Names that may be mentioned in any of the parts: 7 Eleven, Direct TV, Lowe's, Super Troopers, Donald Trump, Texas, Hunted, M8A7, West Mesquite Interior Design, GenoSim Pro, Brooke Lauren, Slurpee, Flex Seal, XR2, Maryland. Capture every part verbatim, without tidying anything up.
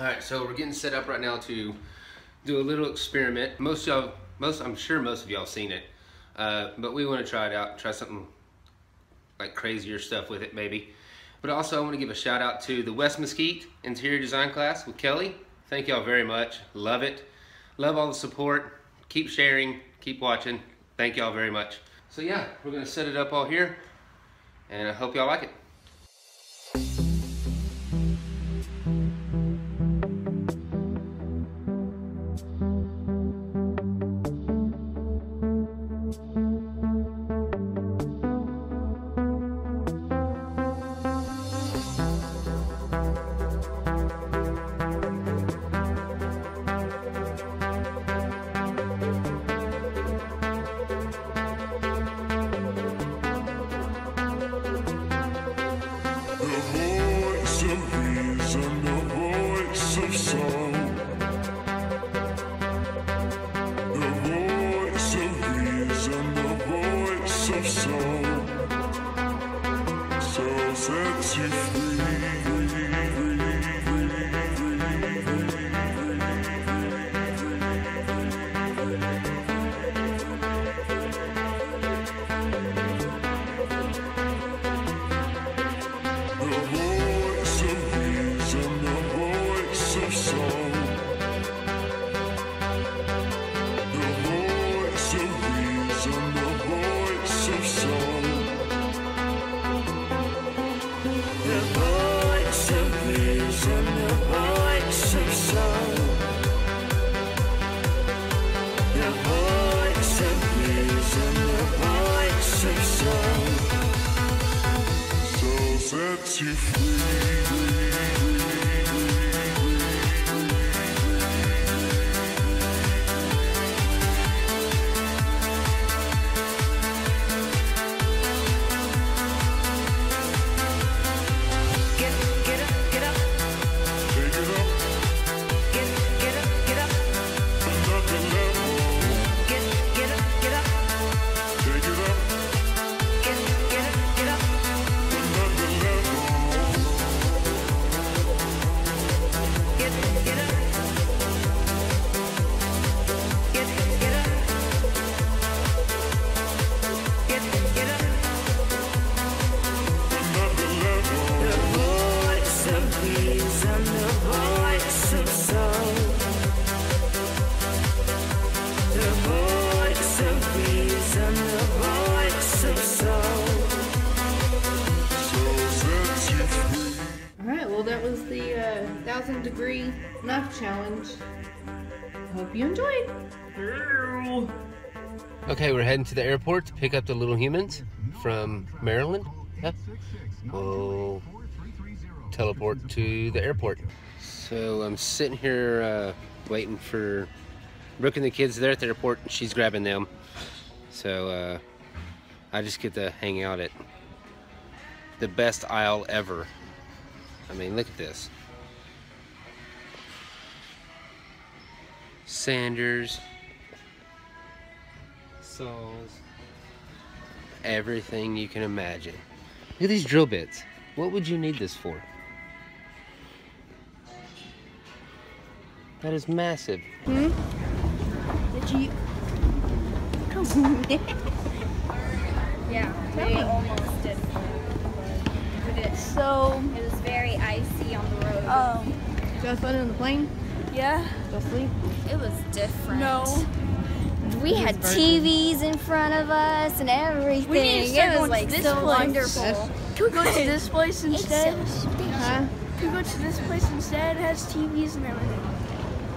All right, so we're getting set up right now to do a little experiment. Most y'all, most I'm sure most of y'all seen it, uh, but we want to try it out, try something like crazier stuff with it maybe. But also I want to give a shout out to the West Mesquite Interior Design class with Kelly. Thank y'all very much. Love it. Love all the support. Keep sharing. Keep watching. Thank y'all very much. So yeah, we're gonna set it up all here, and I hope y'all like it. You degree knife challenge. Hope you enjoyed. Okay, we're heading to the airport to pick up the little humans from Maryland. Yep. We'll teleport to the airport. So I'm sitting here uh, waiting for Brooke and the kids. They're at the airport and she's grabbing them. So uh, I just get to hang out at the best aisle ever. I mean, look at this. Sanders, saws, everything you can imagine. Look at these drill bits. What would you need this for? That is massive. Hmm? Did you? Yeah, they almost did. But it, so it was very icy on the road. Oh, um, just went in the plane. Yeah. It was different. No. We had T Vs in front of us and everything. We need to start it was like so wonderful. That's... Can we go to this place instead? It's so huh? Can we go to this place instead? It has T Vs and everything.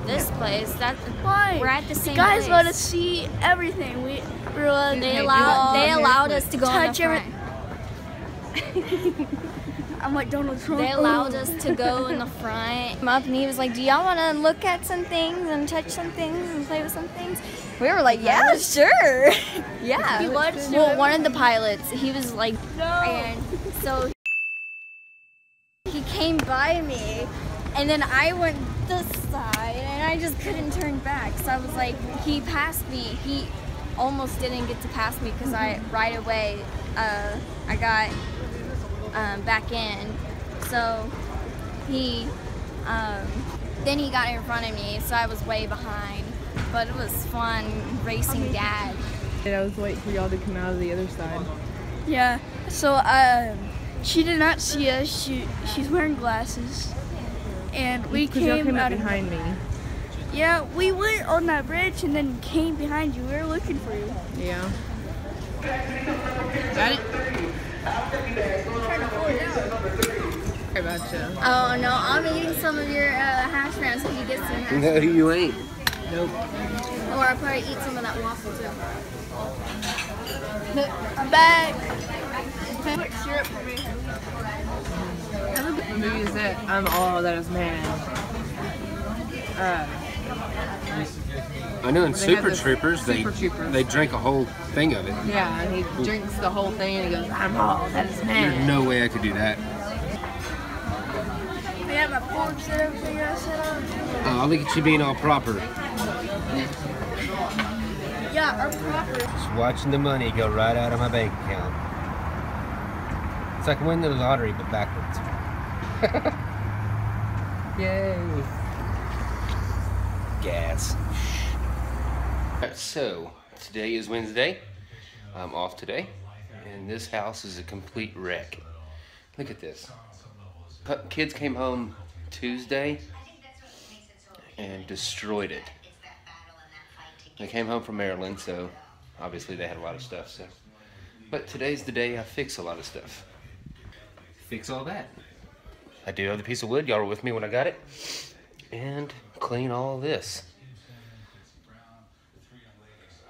This yeah. place? That's why we're at the same. You guys let us see everything. We were uh, they allowed they allowed us to go touch everything. I'm like Donald Trump. They allowed us to go in the front. Up and he was like, do y'all want to look at some things and touch some things and play with some things? We were like, yeah, sure. Yeah. He was, well, one of the pilots, he was like, no. And so he came by me and then I went this side and I just couldn't turn back. So I was like, he passed me. He almost didn't get to pass me because I right away uh, I got Um, back in, so he um, Then he got in front of me, so I was way behind. But it was fun racing Dad. I was waiting for y'all to come out of the other side. Yeah, so um, she did not see us. She She's wearing glasses. And we came, came out behind me. Yeah, we went on that bridge and then came behind you. We were looking for you. Yeah. Got it? Sorry about you. Oh, no, I'm eating some of your uh, hash browns if you get some hash browns. No, you ain't. Nope. Or I'll probably eat some of that waffle, too. Look, I'm back. Put syrup for me. What movie is that? I'm all that is man. Uh, I know in Super Troopers, they, they drink a whole thing of it. Yeah, and he Ooh. drinks the whole thing and he goes, I'm all that is man. There's no way I could do that. I got my forks and everything I set up. Oh, look at you being all proper. Yeah, or proper. Just watching the money go right out of my bank account. It's like winning the lottery, but backwards. Yay. Gas. Alright, so today is Wednesday. I'm off today. And this house is a complete wreck. Look at this. Kids came home Tuesday and destroyed it. They came home from Maryland, so obviously they had a lot of stuff. So, but today's the day I fix a lot of stuff. Fix all that. I do have the piece of wood. Y'all were with me when I got it. And clean all this.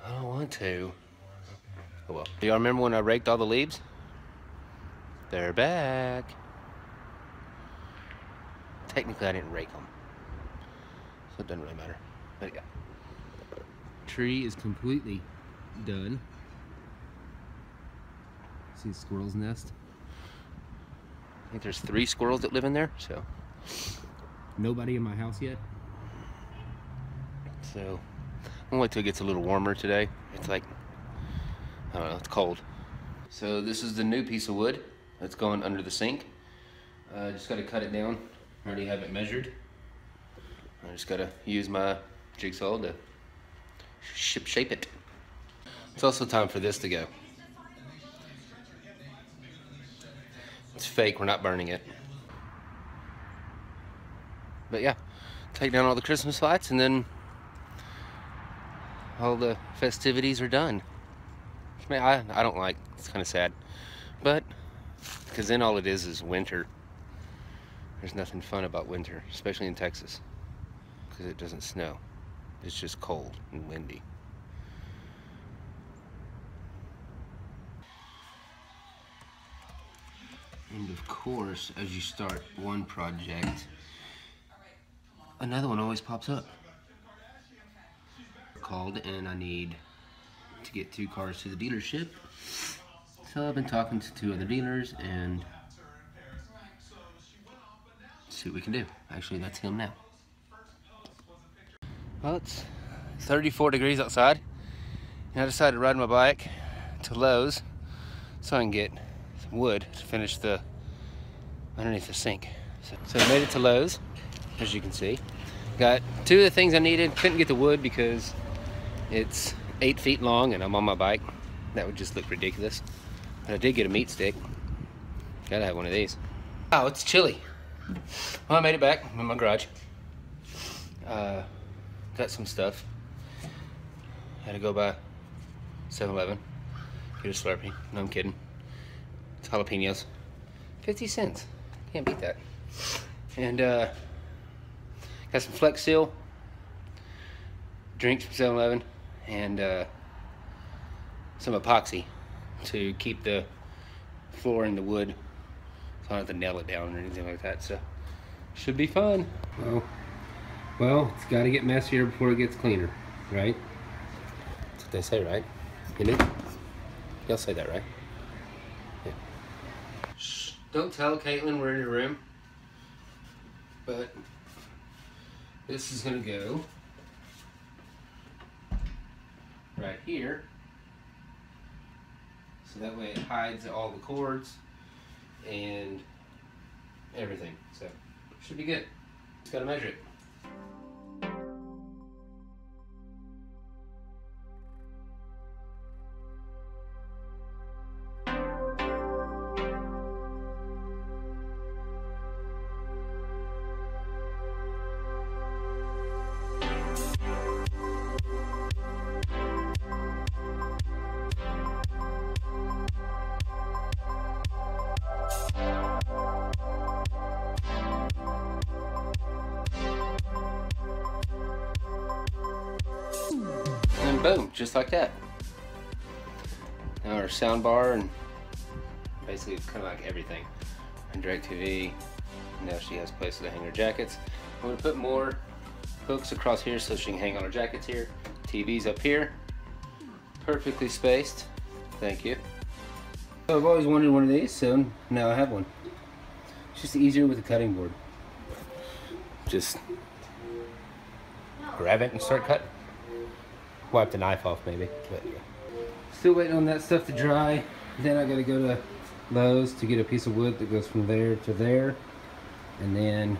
I don't want to. Oh well. Do y'all remember when I raked all the leaves? They're back. Technically, I didn't rake them. So it doesn't really matter. But yeah. Tree is completely done. See the squirrel's nest? I think there's three squirrels that live in there, so. Nobody in my house yet. So, I'm gonna wait till it gets a little warmer today. It's like, I don't know, it's cold. So this is the new piece of wood that's going under the sink. Uh, just gotta cut it down. I already have it measured. I just gotta use my jigsaw to ship shape it. It's also time for this to go. It's fake, we're not burning it. But yeah, take down all the Christmas lights and then all the festivities are done. I mean, I, I don't like, it's kind of sad. But, because then all it is is winter. There's nothing fun about winter, especially in Texas. Because it doesn't snow. It's just cold and windy. And of course, as you start one project, another one always pops up. I called and I need to get two cars to the dealership. So I've been talking to two other dealers and see what we can do. Actually, that's him now. Well, it's thirty-four degrees outside and I decided to ride my bike to Lowe's so I can get wood to finish the underneath the sink. So, so I made it to Lowe's, as you can see. Got two of the things I needed. Couldn't get the wood because it's eight feet long and I'm on my bike. That would just look ridiculous. But I did get a meat stick. Gotta have one of these. Wow, it's chilly. Well, I made it back. I'm in my garage. Uh, got some stuff. Had to go by seven eleven, get a Slurpee. No, I'm kidding. It's jalapenos, fifty cents, can't beat that. And uh, got some Flex Seal, drinks from seven eleven, and uh, some epoxy to keep the floor and the wood so I don't have to nail it down or anything like that, so should be fun. Well, well it's gotta get messier before it gets cleaner, right? That's what they say, right? Isn't it? Y'all say that, right? Don't tell Caitlin we're in your room, but this is gonna go right here. So that way it hides all the cords and everything. So, should be good. Just gotta measure it. boom, just like that. Now our sound bar and basically kind of like everything. And Direct T V, now she has places to hang her jackets. I'm gonna put more hooks across here so she can hang on her jackets here. T V's up here, perfectly spaced. Thank you. So I've always wanted one of these, so now I have one. It's just easier with a cutting board. Just grab it and start cutting. Wipe the knife off maybe. But yeah. Still waiting on that stuff to dry. Then I gotta go to Lowe's to get a piece of wood that goes from there to there. And then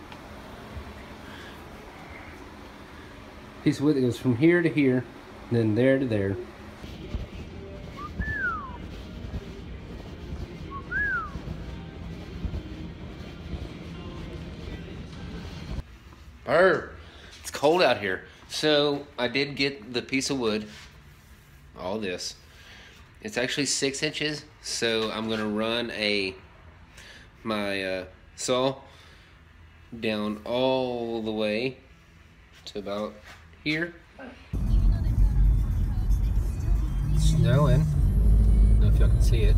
a piece of wood that goes from here to here, then there to there. Burr. It's cold out here. So I did get the piece of wood, all this. It's actually six inches, so I'm gonna run a my uh, saw down all the way to about here. Snowing. I don't know if y'all can see it.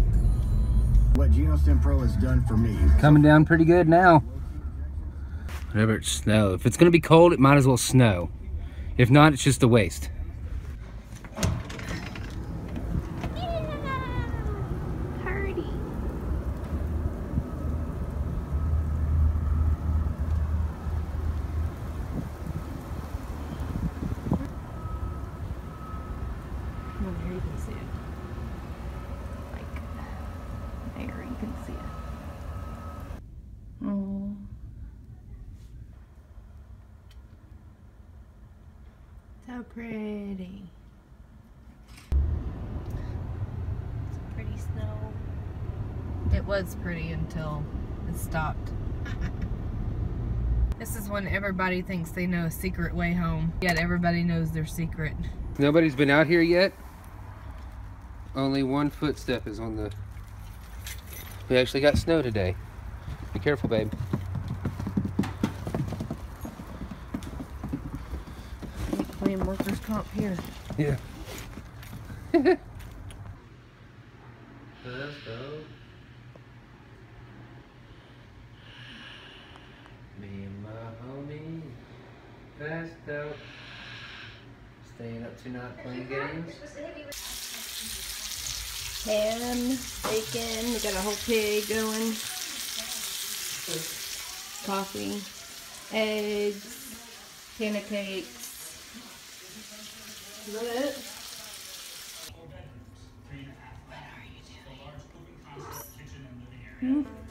What GenoSim Pro has done for me. Coming down pretty good now. Whenever it snows. If it's gonna be cold, it might as well snow. If not, it's just a waste. Party. Well, there you can see it. Like, there you can see it. Oh. So pretty. It's a pretty snow. It was pretty until it stopped. This is when everybody thinks they know a secret way home, yet everybody knows their secret. Nobody's been out here yet. Only one footstep is on the... We actually got snow today. Be careful, babe. Claim workers' comp here. Yeah. Let's go. Me and my homie, fast out. Staying up too night playing games. Ham, bacon, we got a whole pig going. Coffee, eggs, pancakes. Is that it? What are you doing? Oops. Hmm?